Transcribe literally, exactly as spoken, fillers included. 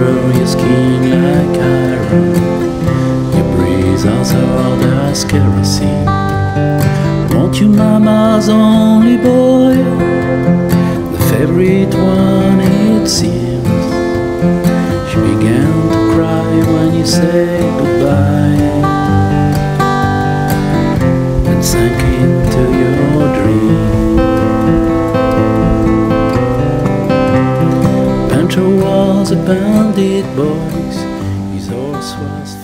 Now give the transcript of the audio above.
Pharaoh, yes, king like Hiram. Your praise us all as kerosene. Won't you, mama's only boy, the favorite one it seems? She began to cry when you said goodbye and sank into your dream. Pancho was a bandit, boys. His horse was